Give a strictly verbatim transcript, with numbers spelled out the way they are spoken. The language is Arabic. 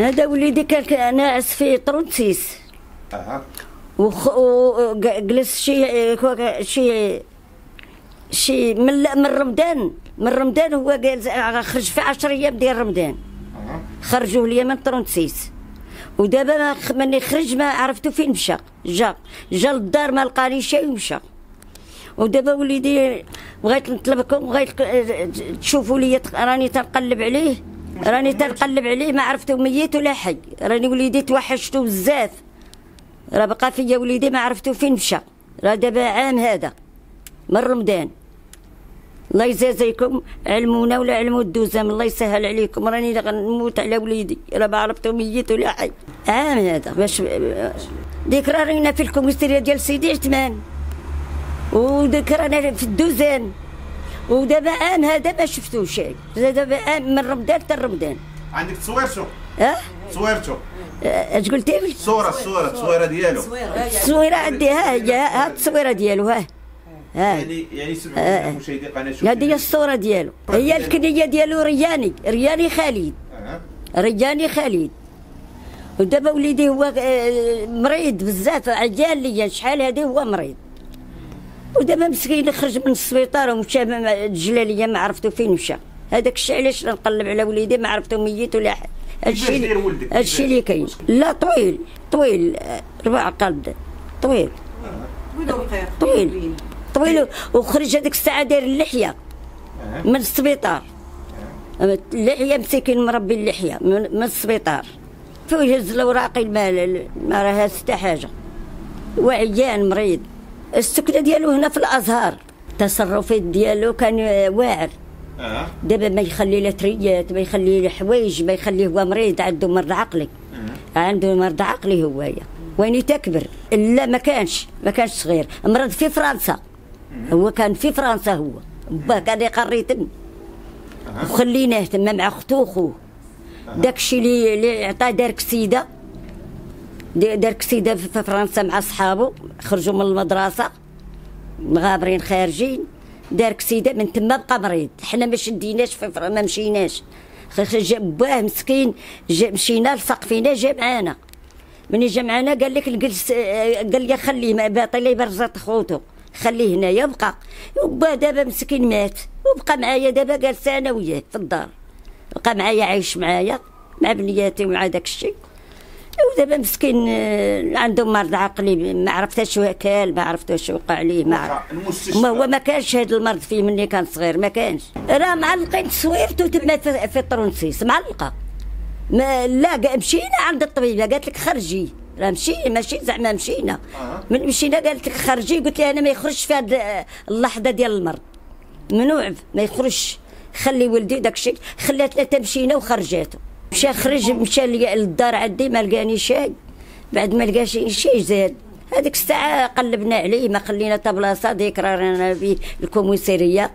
هذا وليدي كان ناعس في طرونسيس. اها. وجلس شي شي شي من من رمضان من رمضان هو جالس خرج في عشرة ايام ديال رمضان. اها. خرجوه ليا من طرونسيس. ودابا ملي خرج ما عرفتو فين مشى، جا جا للدار ما لقاني شي ومشى. ودابا وليدي بغيت نطلبكم بغيت تشوفوا لي، راني تنقلب عليه راني تنقلب عليه ما عرفتو ميت ولا حي، راني وليدي توحشتو بزاف، راه بقى فيا وليدي ما عرفتو فين مشى، راه دابا عام هذا من رمضان. الله يجازيكم، علمونا ولا علموا الدوزام، الله يسهل عليكم، راني غنموت على وليدي، راه ما عرفتو ميت ولا حي، عام هذا. باش ديك رانا في الكوميساريه ديال سيدي عثمان، وديك رانا في الدوزان، ودابا عام هذا ما شفتوش، دابا عام من رمضان حتى رمضان. عندك تصويرته؟ اه؟ تصويرته؟ اش قلتي لي؟ الصورة الصورة التصويرة ديالو. التصويرة عندي، ها هي، ها التصويرة ديالو، ها. يعني يعني سمعوا مشاهدي قناة شوف، هذه هي الصورة ديالو، هي الكنية ديالو رياني، رياني خالد. رياني خالد. ودابا وليدي هو مريض بزاف، عيان ليا شحال هذه هو مريض. ودابا مسكين خرج من السبيطار ومشى الجلاليه ما عرفتو فين مشى، هذاك الشيء علاش نقلب على وليدي ما عرفتو ميت ولا حي. هادشي اللي كاين. لا طويل طويل ربع قلب، طويل طويل طويل وخرج هذيك الساعه داير اللحيه من السبيطار، اللحيه مسكين مربي اللحيه من السبيطار، فيهز الاوراق المال ما راهاش حتى حاجه، وعيان مريض. السكنه ديالو هنا في الازهار، التصرفات ديالو كان واعر. اه دابا ما يخلي لا تريات، ما يخلي لا حوايج، ما يخليه، هو مريض عنده مرض عقلي. آه. عنده مرض عقلي هوايا، وين تكبر لا ما كانش ما كانش صغير، مرض في فرنسا. آه. هو كان في فرنسا، هو باه كان يقري يتم. آه. وخليناه تما مع اختو وخوه. آه. داكشي اللي اللي عطاه دار كسيده، دار كسيده في فرنسا مع صحابه، خرجوا من المدرسه مغابرين خارجين، دار كسيده من تما بقى مريض. حنا ما شديناش في فرنسا، ما مشيناش، جا باه مسكين، جا مشينا لسقفينا، جا معانا. ملي جا معانا قال لك نجلس، قال لي خليه باطل برزات خوتو، خليه هنايا بقى. وباه دابا مسكين مات، وبقى معايا دابا جالسه انا وياه في الدار، بقى معايا عايش معايا مع بنياتي ومع داك الشيء. ودابا مسكين عنده مرض عقلي، ما عرفتش واش كال، ما عرفتش واش وقع عليه، ما ما هو ما كانش هذا المرض فيه مني كان صغير، ما كانش. راه معلقين تصويرته تما في, في طرونسيس معلقه. ما لا مشينا عند الطبيبه قالت لك خرجي، راه مشينا ماشي زعما مشينا، من مشينا قالت لك خرجي، قلت لها انا ما يخرجش في هذه اللحظه ديال المرض، ممنوع ما يخرجش، خلي ولدي داك الشيء. خلاتنا تمشينا وخرجاته، مشى خرج مشى للدار عندي ما لقاني شاي، بعد ما لقاش شي زاد هذيك الساعه قلبنا عليه، ما خلينا تا بلاصه. ديك رانا في الكوميساريه